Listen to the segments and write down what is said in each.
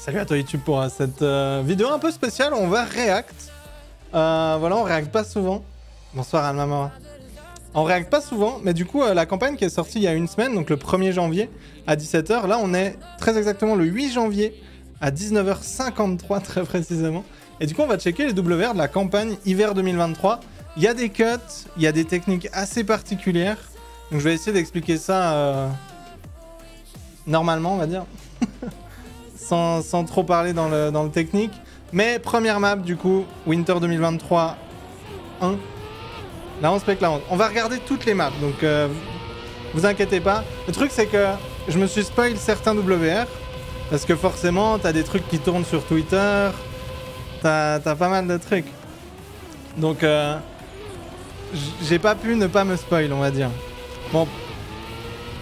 Salut à toi YouTube pour cette vidéo un peu spéciale. On va react. Voilà, on react pas souvent. Bonsoir Almamara. On react pas souvent, mais du coup, la campagne qui est sortie il y a une semaine, donc le 1er janvier à 17h. Là, on est très exactement le 8 janvier à 19h53 très précisément. Et du coup, on va checker les double verts de la campagne hiver 2023. Il y a des cuts, il y a des techniques assez particulières. Donc je vais essayer d'expliquer ça normalement, on va dire. Sans trop parler dans le technique. Mais première map du coup, Winter 2023 1. Là on spec la honte. On va regarder toutes les maps, donc vous inquiétez pas. Le truc c'est que je me suis spoil certains WR. Parce que forcément t'as des trucs qui tournent sur Twitter. T'as pas mal de trucs. Donc j'ai pas pu ne pas me spoil, on va dire. Bon,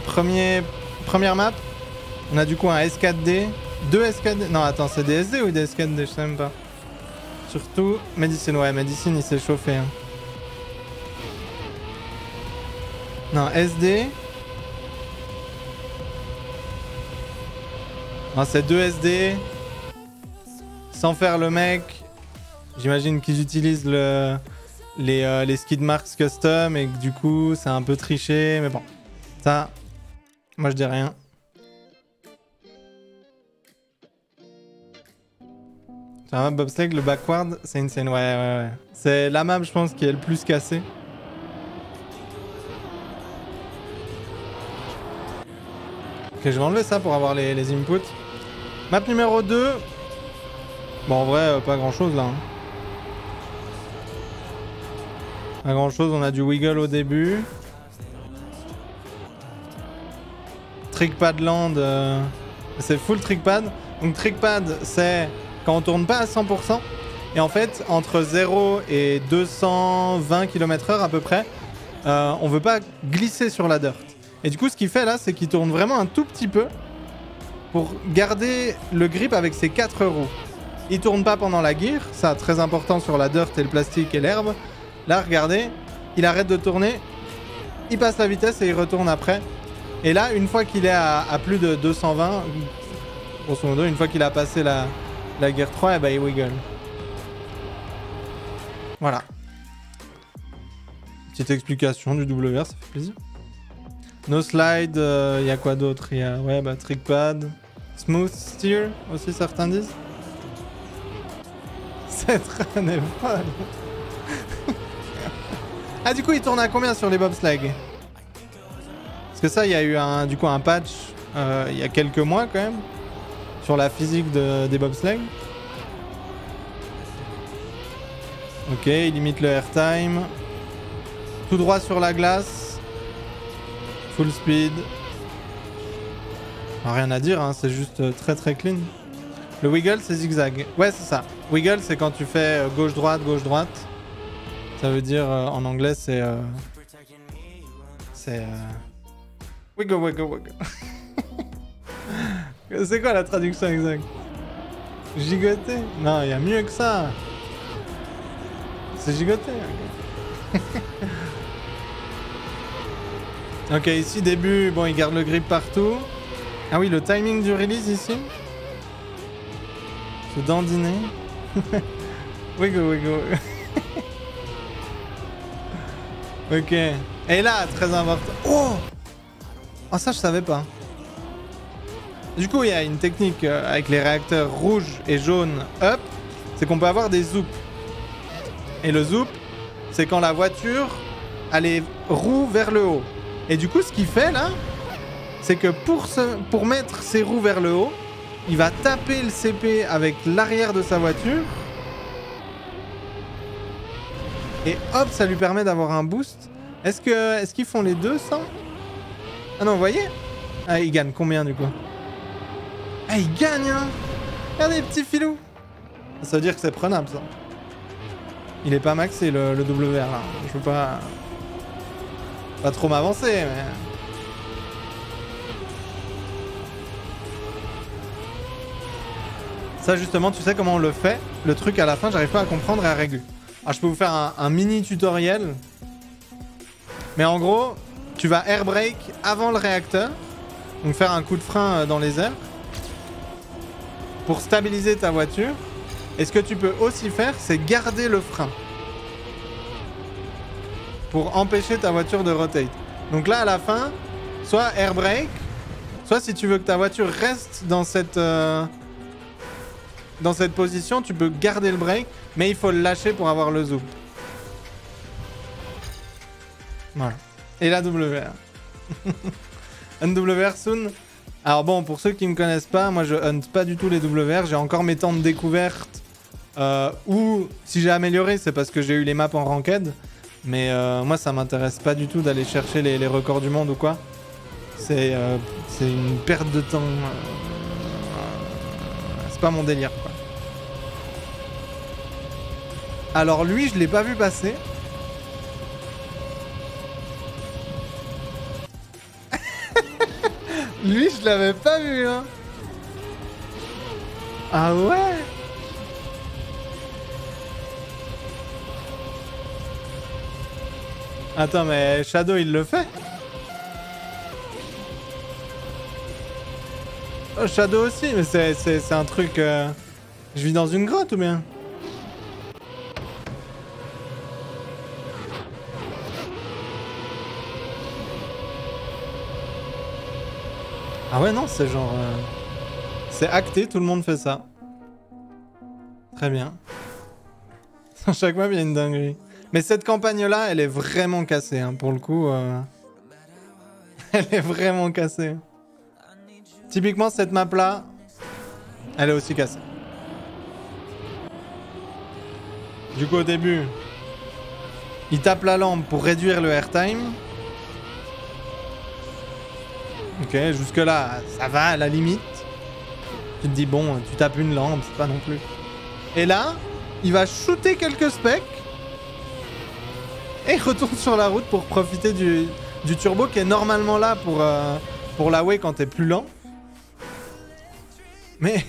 première map. On a du coup un S4D. Deux SKD... Non, attends, c'est des SD ou des SKD? Je sais même pas. Surtout... Medicine, ouais, Medicine, il s'est chauffé. Hein. Non, SD... Non, c'est deux SD. Sans faire le mec. J'imagine qu'ils utilisent les Skid Marks Custom et que du coup, c'est un peu triché. Mais bon, ça... Moi, je dis rien. Sur la map Bobsleigh, le backward, c'est insane. Ouais, ouais, ouais. C'est la map, je pense, qui est le plus cassée. Ok, je vais enlever ça pour avoir les inputs. Map numéro 2. Bon, en vrai, pas grand-chose, là. Hein. Pas grand-chose. On a du wiggle au début. Trickpad land. C'est full trickpad. Donc, trickpad, c'est... Quand on tourne pas à 100%, et en fait, entre 0 et 220 km/h à peu près, on veut pas glisser sur la dirt. Et du coup, ce qu'il fait là, c'est qu'il tourne vraiment un tout petit peu pour garder le grip avec ses 4 roues. Il tourne pas pendant la gear, ça très important sur la dirt et le plastique et l'herbe. Là, regardez, il arrête de tourner, il passe la vitesse et il retourne après. Et là, une fois qu'il est à plus de 220, grosso modo, une fois qu'il a passé la guerre 3, et bah il wiggle. Voilà. Petite explication du WR, ça fait plaisir. No slide, y a quoi d'autre? Il y a ouais, bah, trickpad. Smooth steer, aussi certains disent. Cette run est folle. Ah, du coup, il tourne à combien sur les bobsleigh? Parce que ça, il y a eu un patch il y a quelques mois quand même. Sur la physique des bobsleigh. Ok, il limite le airtime. Tout droit sur la glace. Full speed. Alors, rien à dire, hein, c'est juste très très clean. Le wiggle, c'est zigzag. Ouais, c'est ça. Wiggle, c'est quand tu fais gauche-droite, gauche-droite. Ça veut dire, en anglais, c'est... Wiggle, wiggle, wiggle. C'est quoi la traduction exacte? Gigoter? Non, il y a mieux que ça. C'est gigoter. Ok, ici, début, bon, il garde le grip partout. Ah oui, le timing du release ici. C'est dandiné. Wiggle, wiggle. Ok. Et là, très important. Oh, ça, je savais pas. Du coup, il y a une technique avec les réacteurs rouges et jaunes up, c'est qu'on peut avoir des zoops. Et le zoop, c'est quand la voiture a les roues vers le haut. Et du coup, ce qu'il fait là, c'est que pour mettre ses roues vers le haut, il va taper le CP avec l'arrière de sa voiture. Et hop, ça lui permet d'avoir un boost. Est-ce qu'ils font les deux sans? Ah non, vous voyez? Ah, il gagne combien du coup? Ah, il gagne, hein! Regardez, petit filou! Ça veut dire que c'est prenable, ça. Il est pas maxé, le WR, là. Je veux pas... Pas trop m'avancer, mais... Ça, justement, tu sais comment on le fait. Le truc, à la fin, j'arrive pas à comprendre et à régler. Alors, je peux vous faire un mini tutoriel. Mais en gros, tu vas air brake avant le réacteur. Donc, faire un coup de frein dans les airs. pour stabiliser ta voiture. Et ce que tu peux aussi faire, c'est garder le frein pour empêcher ta voiture de rotate. Donc là, à la fin, soit air brake, soit si tu veux que ta voiture reste dans cette position, tu peux garder le brake, mais il faut le lâcher pour avoir le zoom. Voilà. Et la WR. Un WR soon. Alors bon, pour ceux qui me connaissent pas, moi je hunt pas du tout les WR. J'ai encore mes temps de découverte. Ou si j'ai amélioré, c'est parce que j'ai eu les maps en ranked. Mais moi ça m'intéresse pas du tout d'aller chercher les records du monde ou quoi. C'est une perte de temps. C'est pas mon délire quoi. Alors lui, je l'ai pas vu passer. Lui, je l'avais pas vu, hein. Ah ouais. Attends, mais Shadow, il le fait? Oh, Shadow aussi, mais c'est un truc... Je vis dans une grotte ou bien? Ah ouais, non, c'est genre... C'est acté, tout le monde fait ça. Très bien. Chaque map, il y a une dinguerie. Mais cette campagne-là, elle est vraiment cassée, hein. Pour le coup. Elle est vraiment cassée. Typiquement, cette map-là, elle est aussi cassée. Du coup, au début, il tape la lampe pour réduire le airtime. Ok, jusque là, ça va à la limite. Tu te dis, bon, tu tapes une lampe, c'est pas non plus. Et là, il va shooter quelques specs. Et retourne sur la route pour profiter du turbo qui est normalement là pour la way quand t'es plus lent. Mais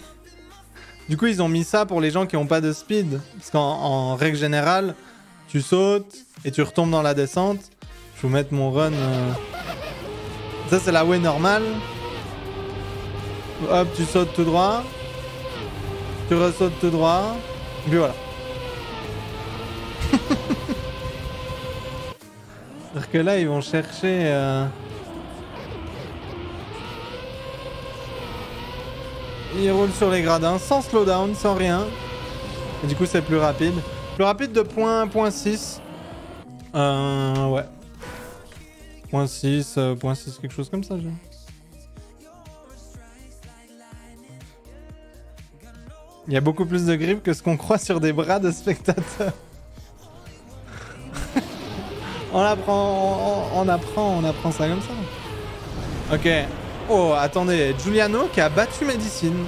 du coup, ils ont mis ça pour les gens qui n'ont pas de speed. Parce qu'en règle générale, tu sautes et tu retombes dans la descente. Je vais vous mettre mon run... Ça, c'est la way normale. Hop, tu sautes tout droit. Tu ressautes tout droit. Et puis voilà. C'est-à-dire que là, ils vont chercher... Ils roulent sur les gradins, sans slowdown, sans rien. Et du coup, c'est plus rapide. Plus rapide de 0.6. Ouais. 0.6, quelque chose comme ça. Il y a beaucoup plus de grip que ce qu'on croit sur des bras de spectateurs. on apprend ça comme ça. Ok. Oh, attendez. Giuliano qui a battu Medicine.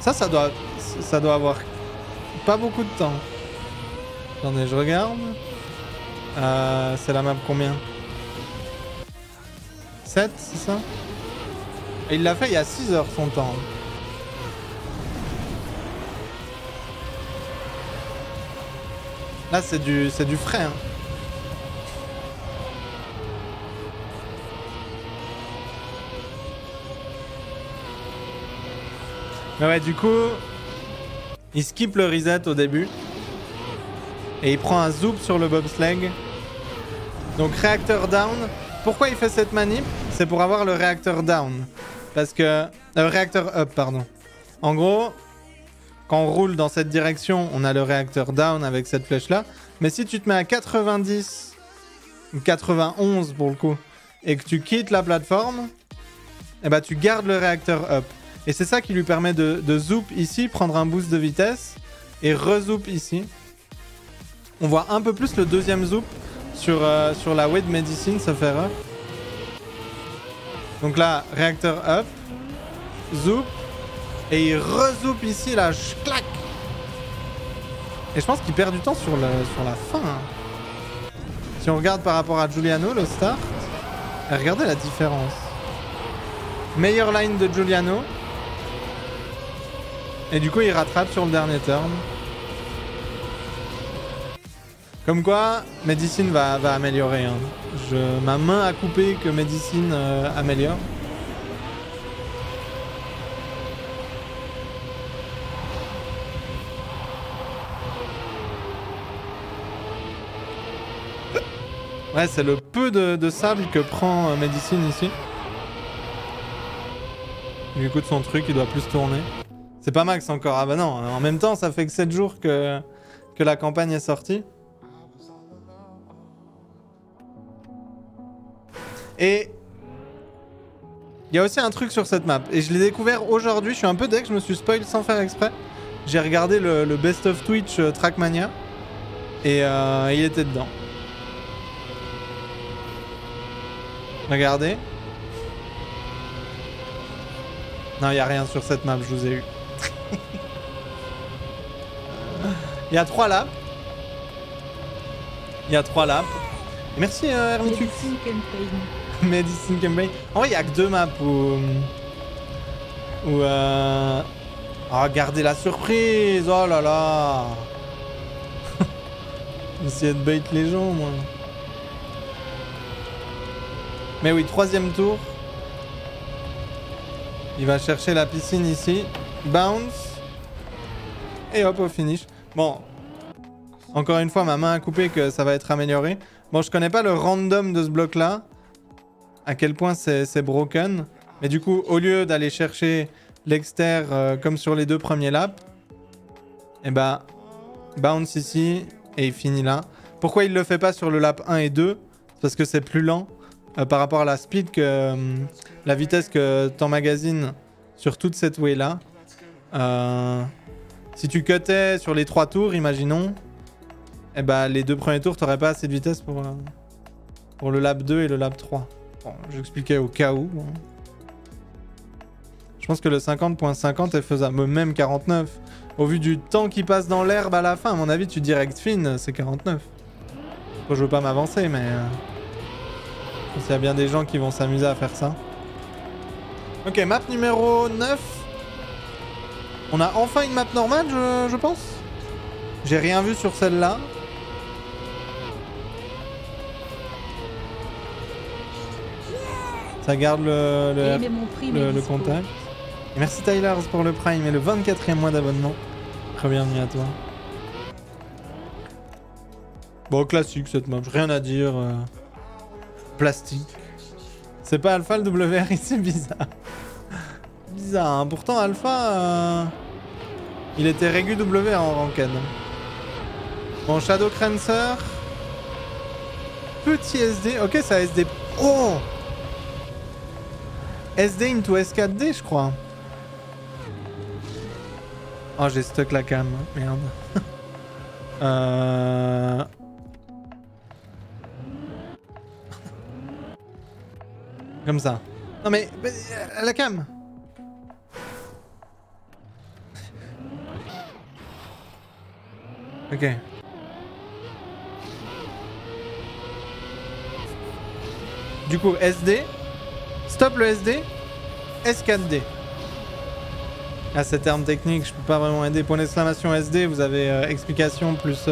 Ça doit avoir pas beaucoup de temps. Attendez, je regarde. C'est la map combien? 7, c'est ça? Et il l'a fait il y a 6 heures son temps. Là, c'est du frais, hein. Mais ouais, du coup, il skip le reset au début. Et il prend un zoop sur le bobsleigh. Donc réacteur down. Pourquoi il fait cette manip? C'est pour avoir le réacteur down. Parce que... réacteur up, pardon. En gros... Quand on roule dans cette direction, on a le réacteur down avec cette flèche-là. Mais si tu te mets à 90 ou 91 pour le coup et que tu quittes la plateforme, eh ben, tu gardes le réacteur up. Et c'est ça qui lui permet de zoop ici, prendre un boost de vitesse et re-zoop ici. On voit un peu plus le deuxième zoop sur la way de Medicine se faire up. Donc là, réacteur up, zoop. Et il rezoupe ici, là, je claque. Et je pense qu'il perd du temps sur la fin. Si on regarde par rapport à Giuliano, le start, regardez la différence. Meilleure line de Giuliano. Et du coup, il rattrape sur le dernier turn. Comme quoi, Medicine va améliorer. Hein. Ma main a coupé que Medicine améliore. Ouais, c'est le peu de sable que prend Medicine ici. Du coup, de son truc, il doit plus tourner. C'est pas max encore. Ah bah non, en même temps, ça fait que 7 jours que la campagne est sortie. Et il y a aussi un truc sur cette map. Et je l'ai découvert aujourd'hui. Je suis un peu deck, je me suis spoil sans faire exprès. J'ai regardé le Best of Twitch Trackmania. Et il était dedans. Regardez. Non, il n'y a rien sur cette map, je vous ai eu. Il y a 3 laps. Il y a 3 laps. Merci Ermitux. Medicine Campaign. Medicine Campaign. En vrai, il n'y a que 2 maps où... Oh, regardez la surprise. Oh là là. J'essayais de bait les gens, moi. Mais oui, 3e tour. Il va chercher la piscine ici. Bounce. Et hop, au finish. Bon. Encore une fois, ma main a coupé que ça va être amélioré. Bon, je connais pas le random de ce bloc-là. À quel point c'est broken. Mais du coup, au lieu d'aller chercher l'exter comme sur les 2 premiers laps, et bah, bounce ici et il finit là. Pourquoi il le fait pas sur le lap 1 et 2 ? C'est parce que c'est plus lent. Par rapport à la speed, que la vitesse que t'emmagasines sur toute cette way là. Si tu cutais sur les 3 tours, imaginons, eh ben, les 2 premiers tours, t'aurais pas assez de vitesse pour le lap 2 et le lap 3. Bon, j'expliquais au cas où. Bon. Je pense que le 50.50 est faisable, même 49. Au vu du temps qui passe dans l'herbe à la fin, à mon avis, tu direct fin, c'est 49. Bon, je veux pas m'avancer, mais... il y a bien des gens qui vont s'amuser à faire ça. Ok, map numéro 9. On a enfin une map normale, je pense. J'ai rien vu sur celle-là. Ça garde le contact. Et merci Tyler pour le Prime et le 24e mois d'abonnement. Bienvenue à toi. Bon, classique cette map, rien à dire. Plastique. C'est pas Alpha le WR ici, bizarre. Bizarre, hein. Pourtant Alpha, il était régu WR en ranked. Bon, Shadow Crancer. Petit SD. Ok, ça SD... Oh, SD into S4D, je crois. Oh, j'ai stuck la cam. Merde. Comme ça. Non mais... la cam. Ok. Du coup, SD. Stop le SD. S4D. À ces termes techniques, je peux pas vraiment aider. Pour l'exclamation SD, vous avez explication plus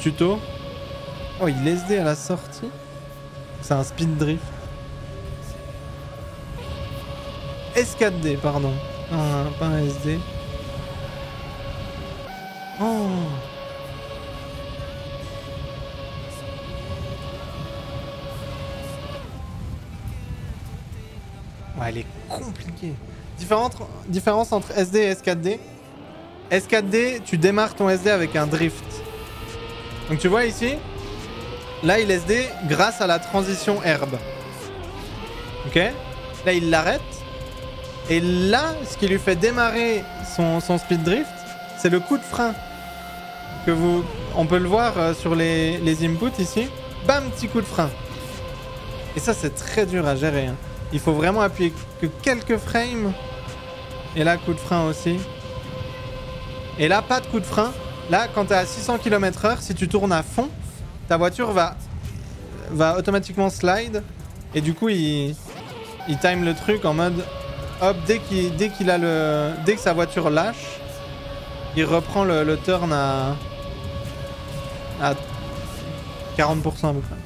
tuto. Oh, il est SD à la sortie. C'est un speed drift. S4D, pardon. Ah, pas un SD. Oh. Ouais, elle est compliquée. Différence entre SD et S4D. S4D, tu démarres ton SD avec un drift. Donc tu vois ici, là il SD grâce à la transition herbe. Ok. Là il l'arrête. Et là, ce qui lui fait démarrer son speed drift, c'est le coup de frein. On peut le voir sur les inputs ici. Bam, petit coup de frein. Et ça, c'est très dur à gérer. Hein. Il faut vraiment appuyer que quelques frames. Et là, coup de frein aussi. Et là, pas de coup de frein. Là, quand t'es à 600 km/h, si tu tournes à fond, ta voiture va automatiquement slide. Et du coup, il time le truc en mode... Hop, dès que sa voiture lâche, il reprend le turn à 40% à peu près.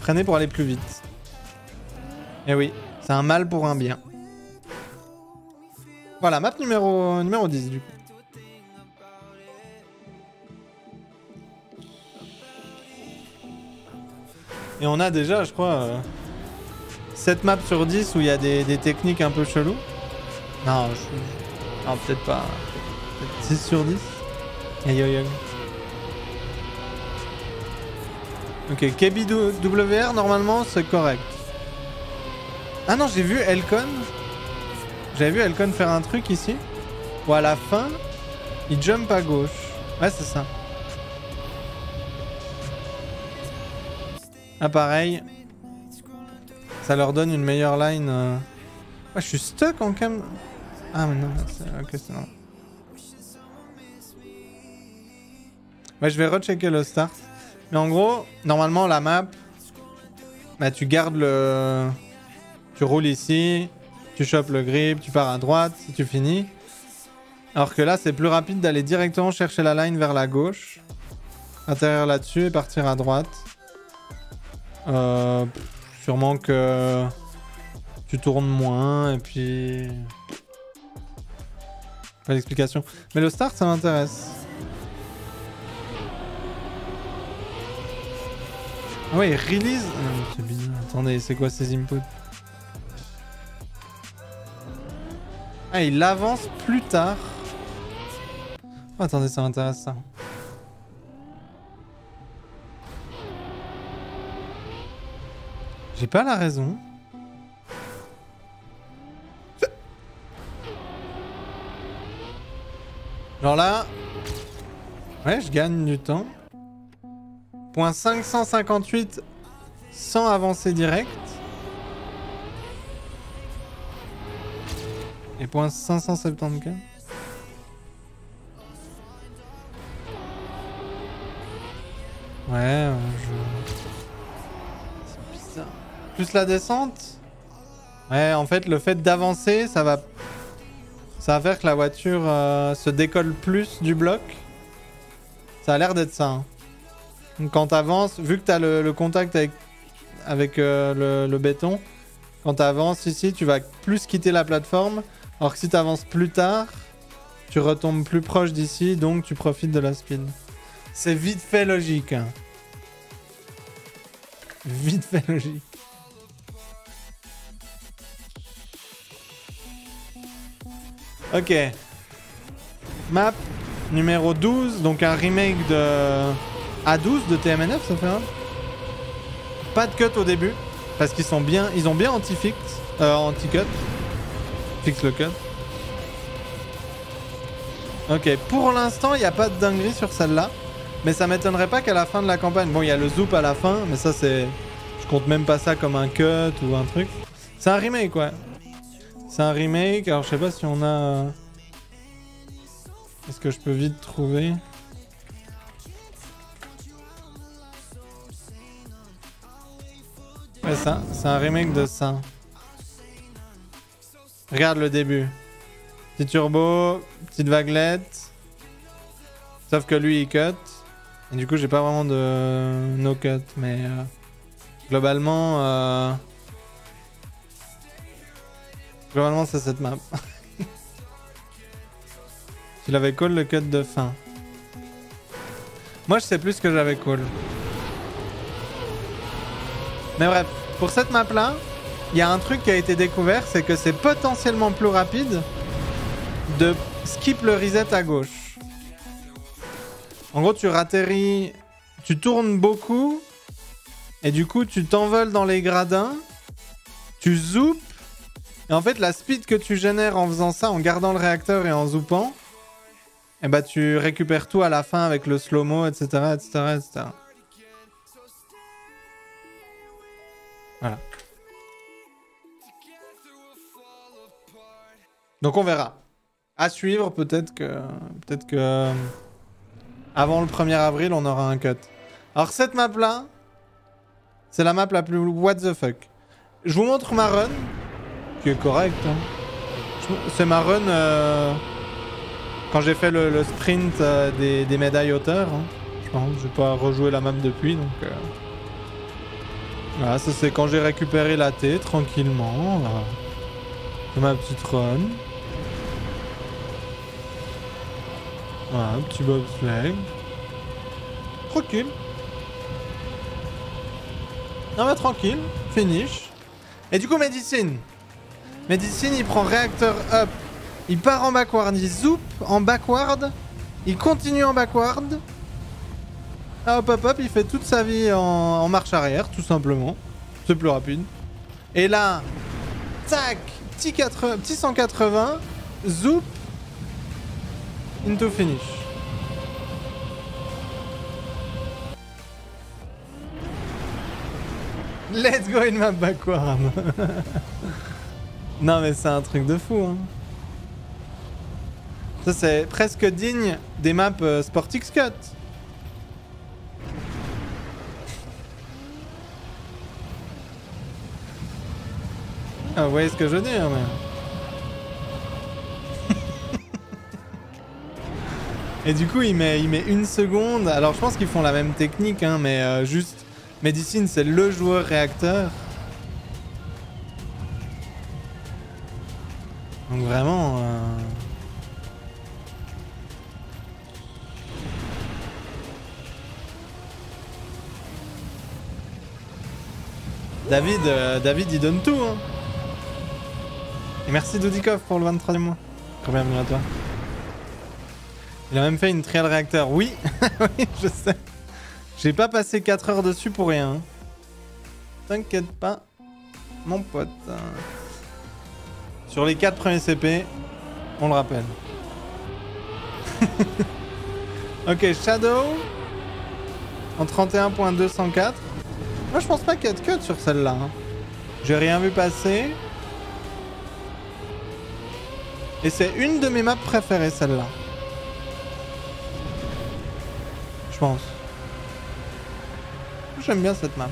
Freinez pour aller plus vite. Eh oui, c'est un mal pour un bien. Voilà, map numéro 10 du coup. Et on a déjà, je crois, 7 maps sur 10 où il y a des techniques un peu cheloues. Non, je... non peut-être pas. Peut-être 6 sur 10. Aïe aïe aïe. Ok, KBWR normalement c'est correct. Ah non, j'ai vu Elcon. J'avais vu Elcon faire un truc ici. Ou à la fin, il jump à gauche. Ouais, c'est ça. Ah, pareil. Ça leur donne une meilleure line. Ouais, je suis stuck en cam. Ah, mais non. Ok, c'est normal. Ouais, je vais rechecker le start. Mais en gros, normalement, la map... Bah, tu gardes le... Tu roules ici, tu chopes le grip, tu pars à droite si tu finis. Alors que là, c'est plus rapide d'aller directement chercher la line vers la gauche. Atterrir là-dessus et partir à droite. Sûrement que tu tournes moins et puis... Pas d'explication. Mais le start, ça m'intéresse. Ah ouais, release. C'est bizarre. Attendez, c'est quoi ces inputs? Ah, il avance plus tard. Oh, attendez, ça m'intéresse ça. J'ai pas la raison. Genre là... Ouais, je gagne du temps. Point 558 sans avancer direct. Et point 574. Ouais, je... C'est bizarre. Plus la descente. Ouais, en fait, le fait d'avancer, ça va faire que la voiture se décolle plus du bloc. Ça a l'air d'être ça. Hein. Donc quand t'avances, vu que t'as le contact avec le béton, quand t'avances ici, tu vas plus quitter la plateforme. Alors que si t'avances plus tard, tu retombes plus proche d'ici, donc tu profites de la speed. C'est vite fait logique. Vite fait logique. Ok. Map numéro 12, donc un remake de... A12 de TMNF, ça fait un. Pas de cut au début, parce qu'ils sont bien, ils ont bien anti-fix, anti-cut. Fixe le cut. Ok, pour l'instant, il n'y a pas de dinguerie sur celle-là, mais ça m'étonnerait pas qu'à la fin de la campagne, bon, il y a le zoop à la fin, mais ça c'est, je compte même pas ça comme un cut ou un truc. C'est un remake, ouais. C'est un remake. Alors je sais pas si on a. Est-ce que je peux vite trouver? Ouais, ça, c'est un remake de ça. Regarde le début. Petit turbo, petite vaguelette. Sauf que lui, il cut. Et du coup, j'ai pas vraiment de no cut. Mais globalement... Globalement, c'est cette map. Tu l'avais call le cut de fin. Moi, je sais plus ce que j'avais call. Mais bref, pour cette map là, il y a un truc qui a été découvert, c'est que c'est potentiellement plus rapide de skip le reset à gauche. En gros, tu ratterris, tu tournes beaucoup, et du coup tu t'envoles dans les gradins, tu zoopes, et en fait la speed que tu génères en faisant ça, en gardant le réacteur et en zoopant, et bah tu récupères tout à la fin avec le slow-mo, etc., etc., etc. Voilà. Donc on verra. À suivre, peut-être que avant le 1er avril, on aura un cut. Alors cette map là, c'est la map la plus what the fuck. Je vous montre ma run, qui est correcte. Hein. C'est ma run quand j'ai fait le sprint des médailles hauteur. Hein. Je n'ai pas rejoué la map depuis, donc. Voilà, ça c'est quand j'ai récupéré la T tranquillement. Ma petite run. Voilà, un petit bobsleigh. Tranquille. Non mais tranquille, finish. Et du coup Medicine. Medicine il prend réacteur up. Il part en backward, il zoop en backward. Il continue en backward. Hop hop hop, il fait toute sa vie en marche arrière tout simplement. C'est plus rapide. Et là, tac, petit 180, zoop, into finish. Let's go in my backward. Non mais c'est un truc de fou hein. Ça c'est presque digne des maps Sportix Cup. Ah, vous voyez ce que je veux dire, mais... Et du coup, il met une seconde. Alors, je pense qu'ils font la même technique, hein, mais juste... Medicine, c'est le joueur réacteur. Donc vraiment... David, il donne tout, hein. Et merci Doudikov pour le 23e mois. Bienvenue à toi. Il a même fait une trial réacteur. Oui, oui, je sais. J'ai pas passé 4 heures dessus pour rien. Hein. T'inquiète pas, mon pote. Sur les 4 premiers CP, on le rappelle. Ok, Shadow. En 31.204. Moi, je pense pas qu'il y a de cut sur celle-là. Hein. J'ai rien vu passer. Et c'est une de mes maps préférées, celle-là. Je pense. J'aime bien cette map.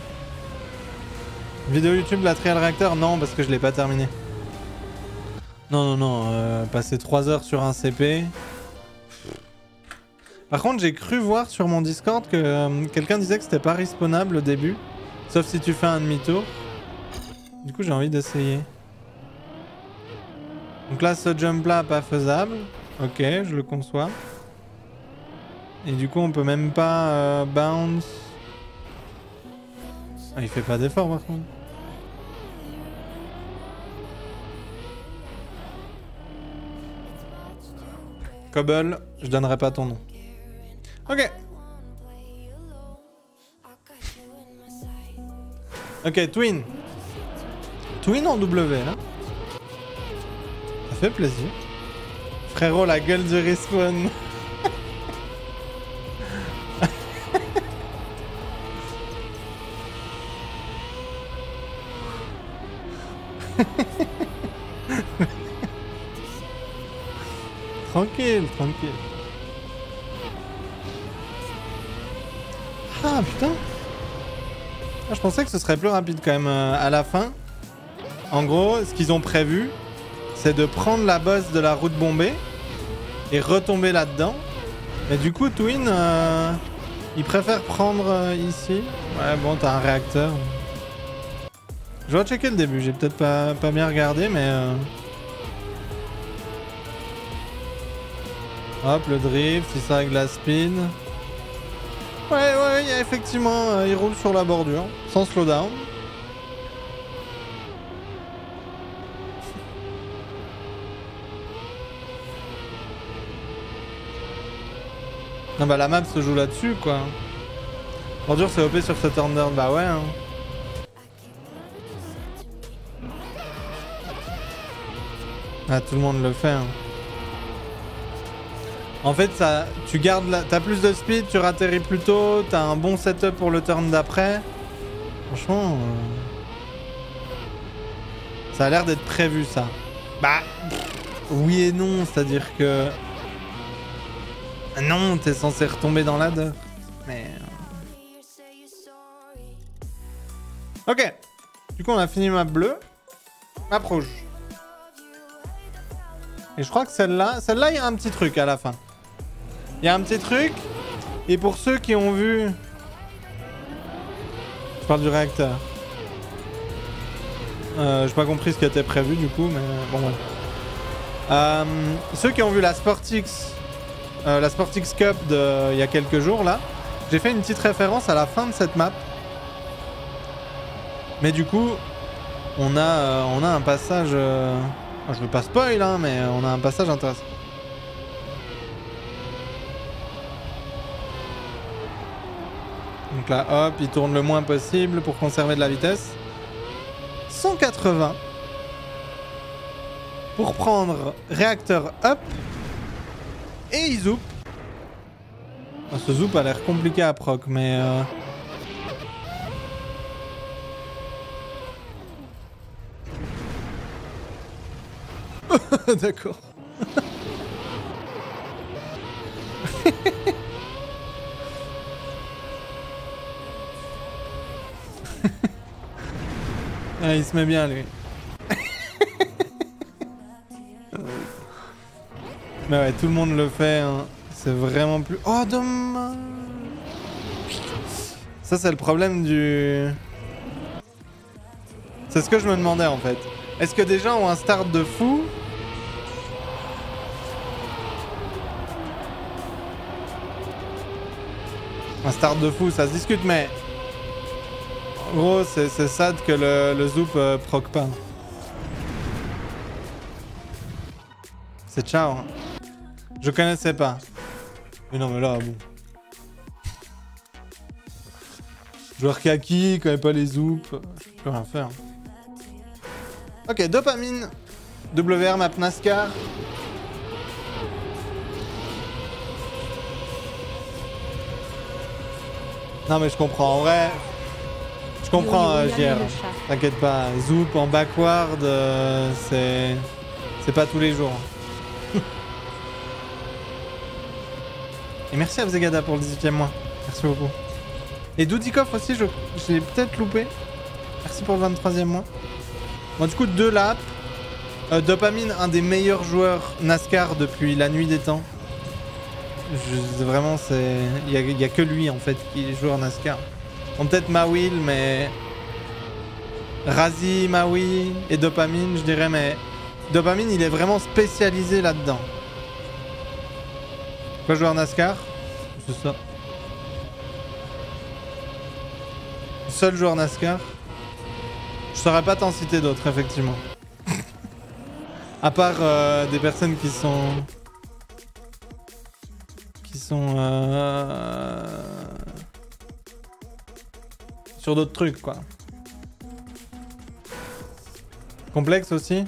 Vidéo YouTube de la trial réacteur? Non, parce que je l'ai pas terminée. Non. Passer 3 heures sur un CP. Par contre, j'ai cru voir sur mon Discord que quelqu'un disait que c'était pas respawnable au début. Sauf si tu fais un demi-tour. Du coup, j'ai envie d'essayer. Donc là, ce jump-là, pas faisable. Ok, je le conçois. Et du coup, on peut même pas bounce. Ah, il fait pas d'effort, par contre. Cobble, je donnerai pas ton nom. Ok. Ok, Twin. Twin en W, là. Fait plaisir. Frérot, la gueule du respawn. Tranquille. Ah putain. Ah, je pensais que ce serait plus rapide quand même à la fin. En gros, ce qu'ils ont prévu... c'est de prendre la bosse de la route bombée et retomber là-dedans. Mais du coup, Twin, il préfère prendre ici. Ouais, bon, t'as un réacteur. Je vais checker le début, j'ai peut-être pas bien regardé, mais... Hop, le drift, il sert avec la spin. Ouais, effectivement, il roule sur la bordure, sans slowdown. Non bah la map se joue là-dessus quoi. Bordure c'est OP sur ce turn-down, bah ouais hein. Ah tout le monde le fait hein. En fait ça, tu gardes la... t'as plus de speed, tu ratterris plus tôt, t'as un bon setup pour le turn d'après. Franchement... ça a l'air d'être prévu ça. Bah... oui et non, c'est-à-dire que... non, t'es censé retomber dans la dirt. Mais... ok. Du coup, on a fini map bleue. Map rouge. Et je crois que celle-là... celle-là, il y a un petit truc à la fin. Il y a un petit truc. Et pour ceux qui ont vu... je parle du réacteur. J'ai pas compris ce qui était prévu, du coup, mais... bon, voilà. Ceux qui ont vu la Sportix... la Sportix Cup il y a quelques jours là, j'ai fait une petite référence à la fin de cette map Mais du coup, on a un passage... je veux pas spoil, hein, mais on a un passage intéressant. Donc là, hop, il tourne le moins possible pour conserver de la vitesse. 180. Pour prendre réacteur up. Et il zoop. Enfin, ce zoop a l'air compliqué à proc, mais... D'accord. Ah, il se met bien lui. Mais ouais, tout le monde le fait, hein. C'est vraiment plus... Oh, dommage. Ça, c'est le problème du... C'est ce que je me demandais, en fait. Est-ce que des gens ont un start de fou? Un start de fou, ça se discute, mais... En gros, c'est sad que le zoop proc pas. C'est ciao. Je connaissais pas. Mais non, mais là, bon. Joueur kaki, il connaît pas les zoops. Je peux rien faire. Ok, dopamine. WR map NASCAR. Non, mais je comprends. En vrai, je comprends, JR. T'inquiète pas. Zoop en backward, c'est pas tous les jours. Et merci à Avzegada pour le 18e mois. Merci beaucoup. Et Doudikov aussi, je l'ai peut-être loupé. Merci pour le 23e mois. Bon, du coup, 2 laps. Dopamine, un des meilleurs joueurs NASCAR depuis la nuit des temps. Vraiment, c'est... Il y a que lui, en fait, qui est joueur NASCAR. Bon, peut-être Mawil, mais... Razi, Maui et Dopamine, je dirais, mais... Dopamine, il est vraiment spécialisé là-dedans. Quoi, joueur NASCAR? C'est ça. Seul joueur NASCAR. Je saurais pas t'en citer d'autres, effectivement. À part des personnes qui sont... sur d'autres trucs, quoi. Complexe aussi?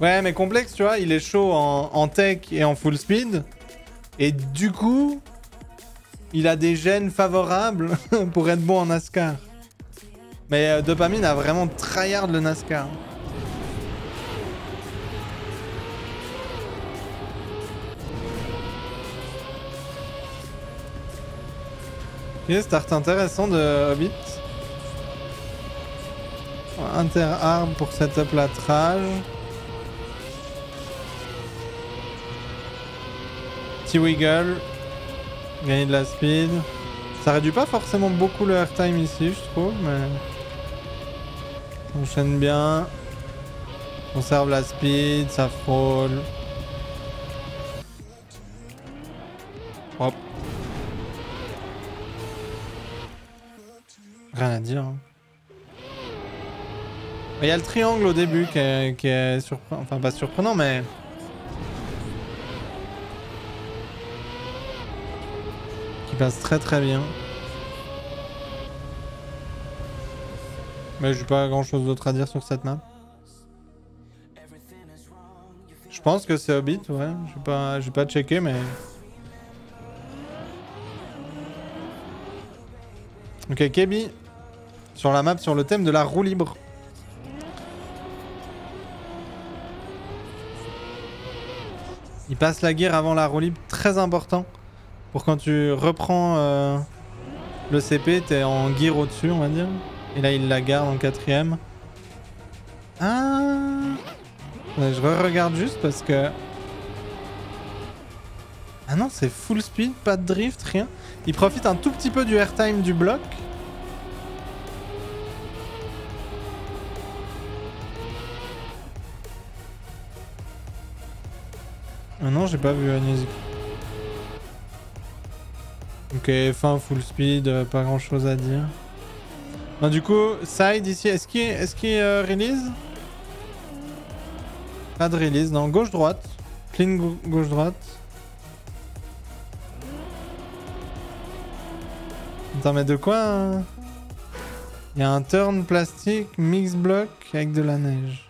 Ouais, mais Complexe, tu vois, il est chaud en tech et en full speed. Et du coup, il a des gènes favorables pour être bon en NASCAR. Mais Dopamine a vraiment tryhard le NASCAR. Ok, start intéressant de Hobbit. Inter-arbre pour setup la trage. Wiggle, gagner de la speed. Ça réduit pas forcément beaucoup le airtime ici, je trouve, mais... On enchaîne bien. Conserve la speed, ça frôle. Hop. Rien à dire. Hein. Il y a le triangle au début qui est surprenant. Enfin, pas surprenant, mais... Il passe très très bien. Mais j'ai pas grand chose d'autre à dire sur cette map. Je pense que c'est Hobbit, ouais. J'ai pas checké, mais... Ok, Kebi. Sur la map, sur le thème de la roue libre. Il passe la guerre avant la roue libre, très important. Pour quand tu reprends le CP, t'es en gear au-dessus, on va dire. Et là, il la garde en 4ème. Ah, je re-regarde juste parce que... Ah non, c'est full speed, pas de drift, rien. Il profite un tout petit peu du airtime du bloc. Ah non, j'ai pas vu la musique. Ok, F1, full speed, pas grand chose à dire. Non, du coup, side ici, est-ce qu'il release? Pas de release, non, gauche-droite. Clean gauche-droite. Attends, mais de quoi hein? Il y a un turn plastique, mix block avec de la neige.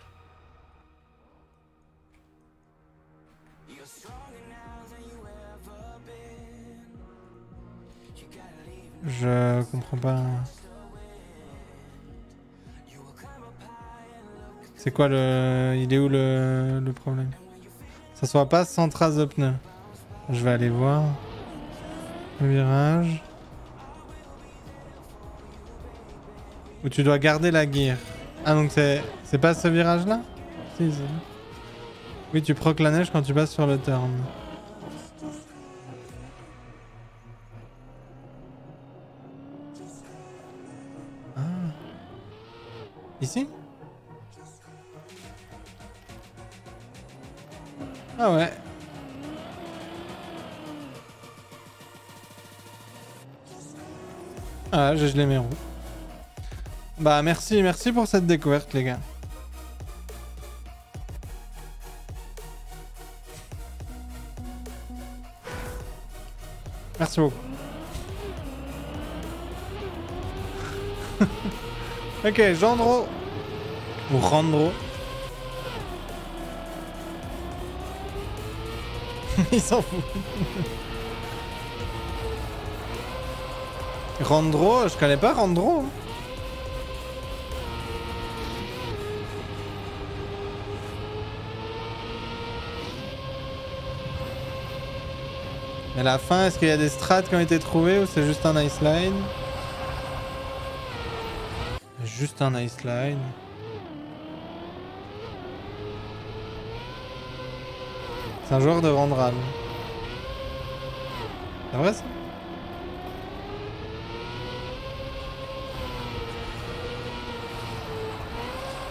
Je comprends pas. C'est quoi le... Il est où le problème? Ça soit pas sans trace de pneu. Je vais aller voir. Le virage. Où tu dois garder la gear. Ah donc c'est pas ce virage là? Si, c'est là. Oui, tu proc la neige quand tu passes sur le turn. Ah. Ici? Ah ouais. Ah, j'ai gelé mes roues. Bah merci pour cette découverte les gars. Merci beaucoup. Ok, Randro. Ou Randro. Il s'en fout. Randro, je connais pas Randro. Mais la fin, est-ce qu'il y a des strats qui ont été trouvés ou c'est juste un ice line? Juste un ice line. C'est un joueur de Randral. C'est vrai ça?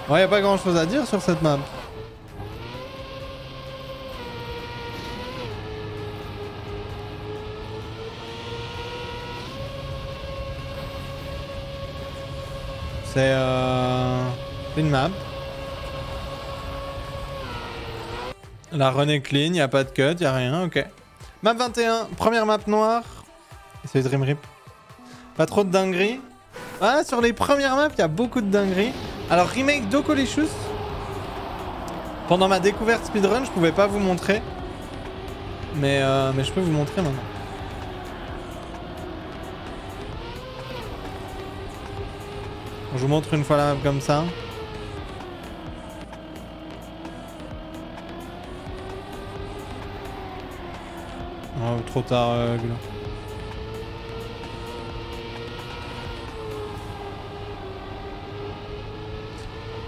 Ouais, y a pas grand chose à dire sur cette map. C'est une map. La run est clean, y'a pas de cut, y'a rien, ok. Map 21, première map noire. C'est Dream Rip. Pas trop de dingueries. Ah, sur les premières maps, y'a beaucoup de dingueries. Alors, remake d'Okolicious. Pendant ma découverte speedrun, je pouvais pas vous montrer. Mais je peux vous montrer maintenant. Je vous montre une fois la map comme ça. Oh, trop tard, Gulan.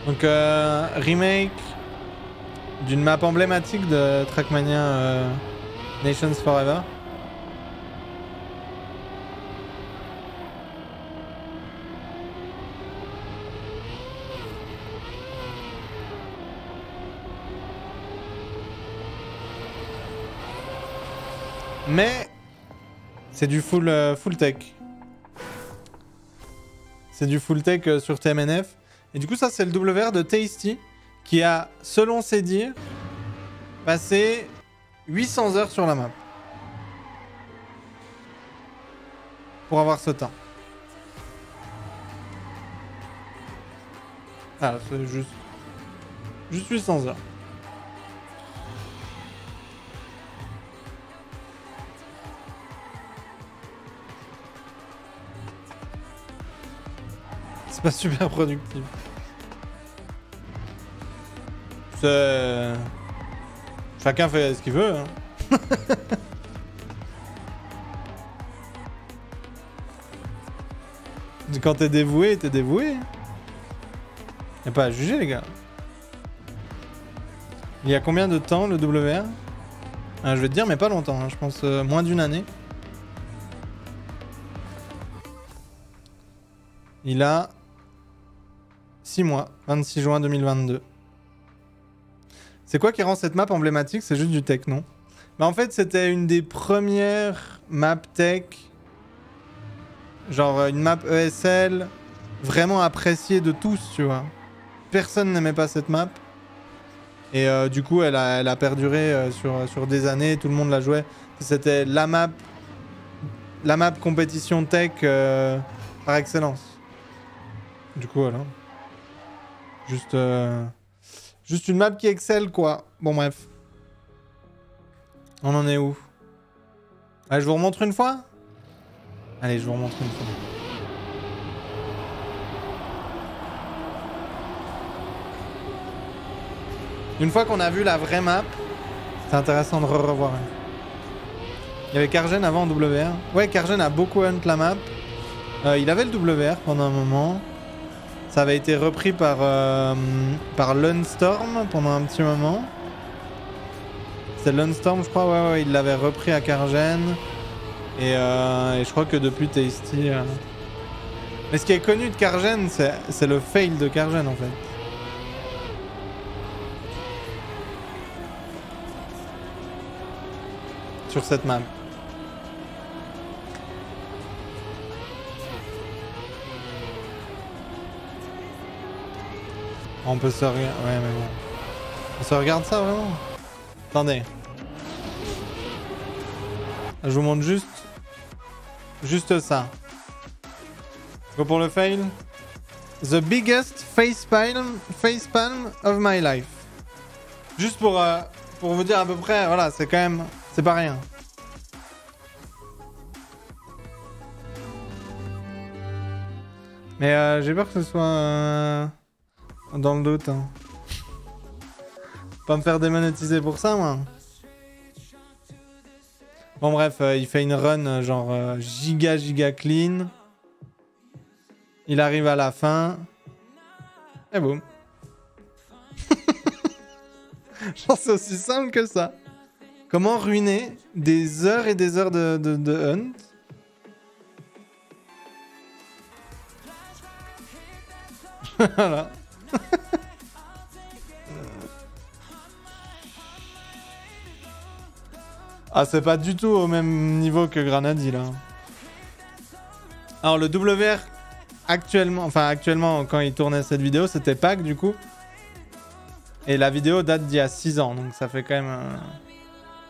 Donc, remake d'une map emblématique de Trackmania Nations Forever. Mais c'est du full tech. C'est du full tech sur TMNF. Et du coup ça c'est le WR de Tasty qui a, selon ses dires, passé 800 heures sur la map. Pour avoir ce temps. Ah, c'est juste 800 heures. Pas super productif. Chacun fait ce qu'il veut. Hein. Quand t'es dévoué, t'es dévoué. Y'a pas à juger les gars. Il y a combien de temps le WR? Je vais te dire mais pas longtemps, hein. Je pense moins d'une année. Il a... 6 mois, 26 juin 2022. C'est quoi qui rend cette map emblématique? C'est juste du tech, non? Bah en fait, c'était une des premières maps tech. Genre une map ESL vraiment appréciée de tous, tu vois. Personne n'aimait pas cette map. Et du coup, elle a perduré sur des années, tout le monde la jouait. C'était la map compétition tech par excellence. Du coup, voilà. Juste une map qui excelle, quoi. Bon, bref. On en est où? Allez, je vous remontre une fois. Allez, je vous remontre une fois. Une fois qu'on a vu la vraie map, c'est intéressant de revoir. Il y avait Kargen avant en WR. Ouais, Kargen a beaucoup hunt la map. Il avait le WR pendant un moment. Ça avait été repris par Lundstorm pendant un petit moment. C'est Lundstorm, je crois. Ouais, il l'avait repris à Kargen. Et je crois que depuis Tasty... Mais ce qui est connu de Kargen, c'est le fail de Kargen, en fait. Sur cette map. On peut se regarder... Ouais, mais bon. On se regarde ça, vraiment? Attendez. Je vous montre juste ça. Go pour le fail. The biggest facepalm of my life. Juste pour vous dire à peu près, voilà, c'est quand même... C'est pas rien. Mais j'ai peur que ce soit dans le doute. Hein. Pas me faire démonétiser pour ça, moi. Bon bref, il fait une run genre giga clean. Il arrive à la fin. Et boum. Genre c'est aussi simple que ça. Comment ruiner des heures et des heures de hunt? Voilà. Ah, c'est pas du tout au même niveau que Granadi, là. Alors, le WR, actuellement, quand il tournait cette vidéo, c'était Pâques, du coup. Et la vidéo date d'il y a 6 ans, donc ça fait quand même...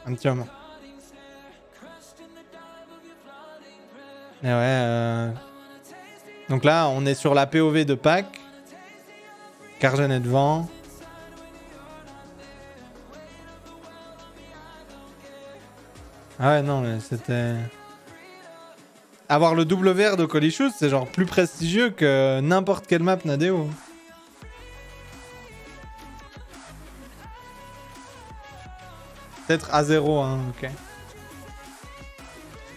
Un petit moment. Et ouais. Donc là, on est sur la POV de Pâques. Kargen est devant. Ah ouais, non, mais c'était... Avoir le WR de Collichus, c'est genre plus prestigieux que n'importe quelle map Nadeo. Peut-être à 0, hein, ok.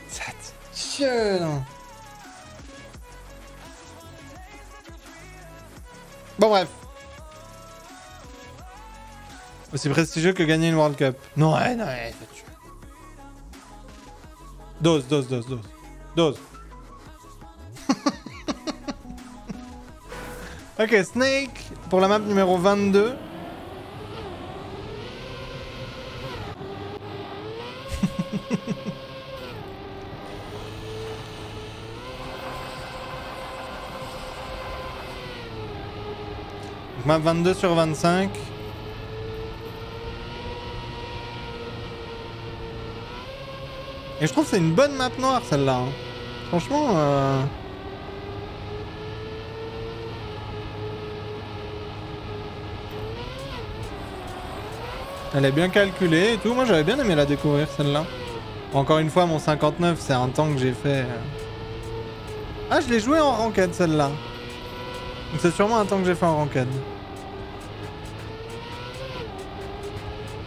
Ça tient. Bon, bref. Aussi prestigieux que gagner une World Cup. Non, ouais, non, ouais, ça tue. Dose. Ok, Snake pour la map numéro 22. Map 22 sur 25. Et je trouve que c'est une bonne map noire celle-là. Hein. Franchement... Elle est bien calculée et tout. Moi j'avais bien aimé la découvrir celle-là. Encore une fois mon 59 c'est un temps que j'ai fait... Ah je l'ai joué en ranked celle-là. Donc c'est sûrement un temps que j'ai fait en ranked.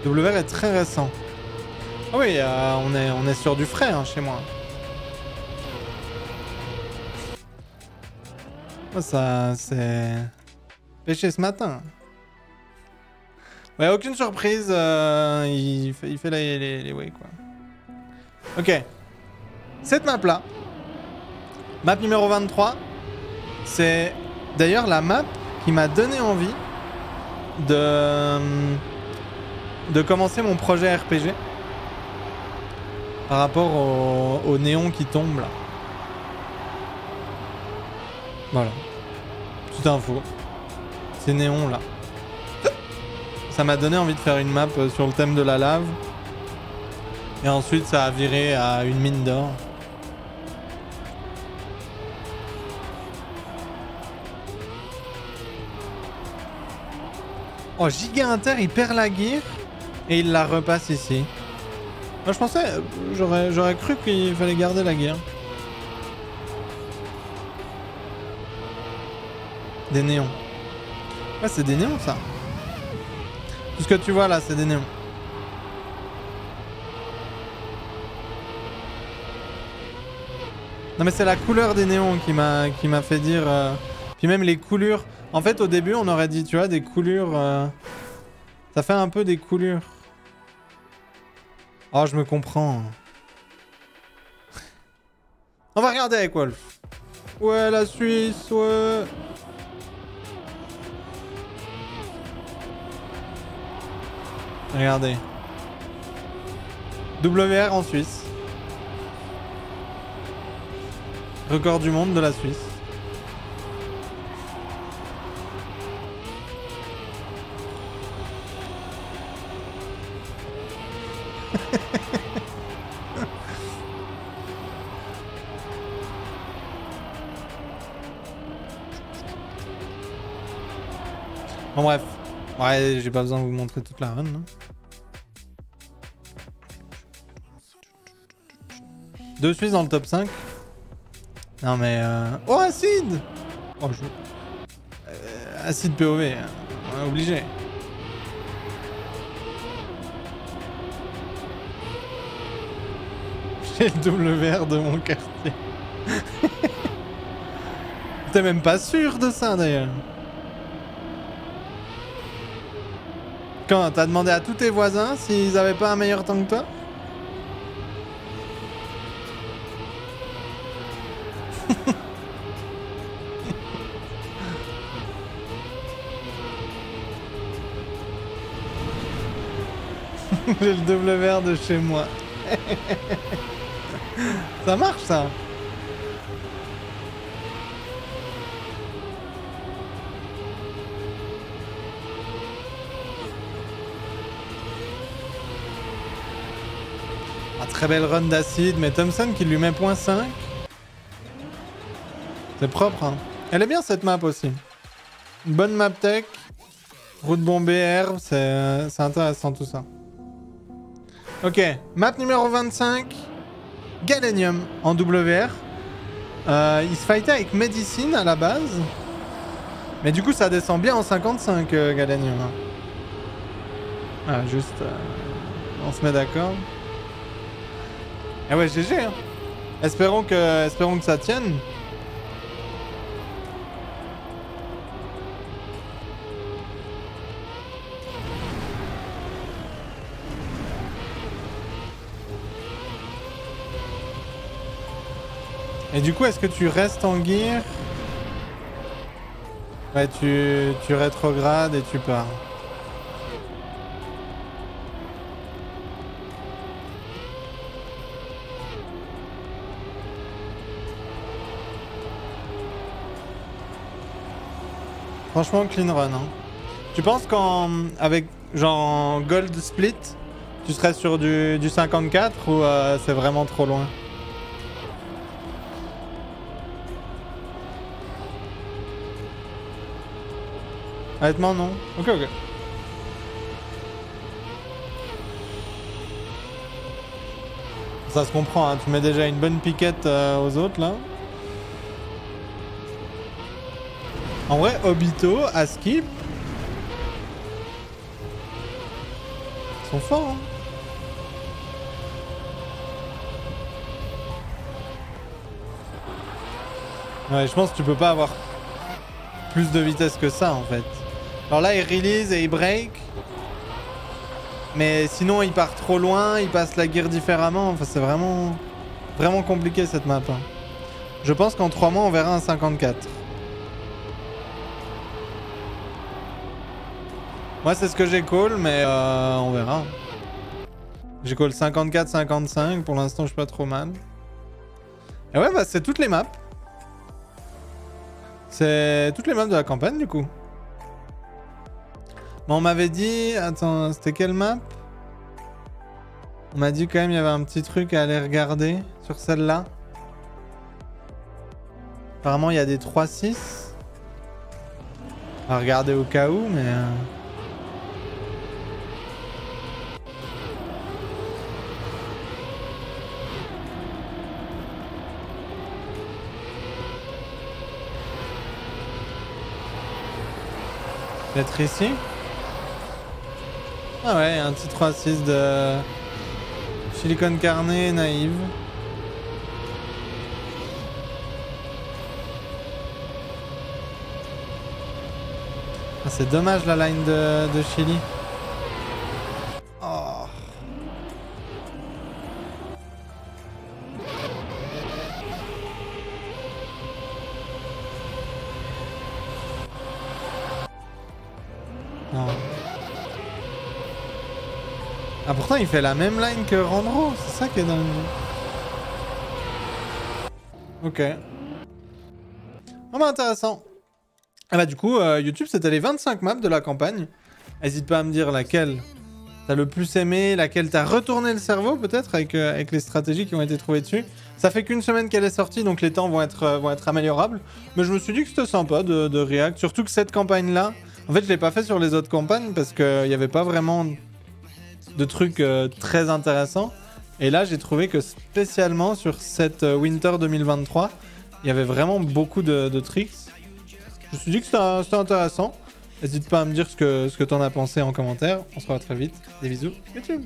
WR est très récent. Ah oui, on est sur du frais hein, chez moi. Oh, ça, c'est... Pêché ce matin. Ouais, aucune surprise, il fait les waves quoi. Ok. Cette map là. Map numéro 23. C'est d'ailleurs la map qui m'a donné envie de commencer mon projet RPG. Par rapport au néon qui tombe là. Voilà. plus d'infos. Ces néons là. Ça m'a donné envie de faire une map sur le thème de la lave. Et ensuite ça a viré à une mine d'or. Oh, giga inter, il perd la gear et il la repasse ici. Moi je pensais, j'aurais cru qu'il fallait garder la gear. Des néons. Ouais, c'est des néons ça. Tout ce que tu vois là, c'est des néons. Non mais c'est la couleur des néons qui m'a fait dire... Puis même les coulures... En fait, au début, on aurait dit, tu vois, des coulures... Ça fait un peu des coulures. Oh, je me comprends. On va regarder avec Wolf. Ouais, la Suisse, ouais. Regardez. WR en Suisse. Record du monde de la Suisse. Bon bref, ouais, j'ai pas besoin de vous montrer toute la run. Hein. 2 Suisses dans le top 5. Non mais... Oh Acid. Oh je... Acid POV, on est obligé. J'ai le WR de mon quartier. T'es même pas sûr de ça d'ailleurs. Quand t'as demandé à tous tes voisins s'ils avaient pas un meilleur temps que toi? J'ai le double verre de chez moi. Ça marche ça. Ah, très belle run d'Acide, mais Thompson qui lui met .5. C'est propre hein. Elle est bien cette map aussi. Une bonne map tech. Route bombée, herbe, c'est intéressant tout ça. Ok, map numéro 25, Gallenium en WR. Il se fightait avec Medicine à la base. Mais du coup, ça descend bien en 55, Gallenium. Ah, juste... on se met d'accord. Eh ouais, GG. Hein. Espérons que ça tienne. Et du coup, est-ce que tu restes en gear? Ouais, tu rétrogrades et tu pars. Franchement, clean run. Hein. Tu penses qu'avec genre gold split, tu serais sur du 54 ou c'est vraiment trop loin? Honnêtement, non. Ok, ok. Ça se comprend, hein. Tu mets déjà une bonne piquette aux autres, là. En vrai, Obito, Askip... Ils sont forts, hein. Ouais, je pense que tu peux pas avoir plus de vitesse que ça, en fait. Alors là, il release et il break. Mais sinon, il part trop loin, il passe la gear différemment. Enfin, c'est vraiment... vraiment compliqué, cette map. Je pense qu'en 3 mois, on verra un 54. Moi, c'est ce que j'ai call, mais on verra. J'ai call 54-55. Pour l'instant, je suis pas trop mal. Et ouais, bah, c'est toutes les maps. C'est toutes les maps de la campagne du coup. Mais on m'avait dit... Attends, c'était quelle map? On m'a dit quand même il y avait un petit truc à aller regarder sur celle-là. Apparemment il y a des 3-6. À regarder au cas où, mais... Peut-être ici. Ah ouais, un petit 3-6 de silicone carné naïve. Ah, c'est dommage la line de Chili. Oh. Ah pourtant il fait la même line que Randro, c'est ça qui est dingue. Ok. Oh bah intéressant. Ah bah du coup YouTube c'était les 25 maps de la campagne. N'hésite pas à me dire laquelle t'as le plus aimé, laquelle t'as retourné le cerveau peut-être avec les stratégies qui ont été trouvées dessus. Ça fait qu'une semaine qu'elle est sortie donc les temps vont être améliorables. Mais je me suis dit que c'était sympa de react, surtout que cette campagne là, en fait je l'ai pas fait sur les autres campagnes parce qu'il n'y avait pas vraiment... de trucs très intéressants. Et là, j'ai trouvé que spécialement sur cette Winter 2023, il y avait vraiment beaucoup de tricks. Je me suis dit que c'était intéressant. N'hésite pas à me dire ce que t'en as pensé en commentaire. On se revoit très vite. Des bisous. YouTube.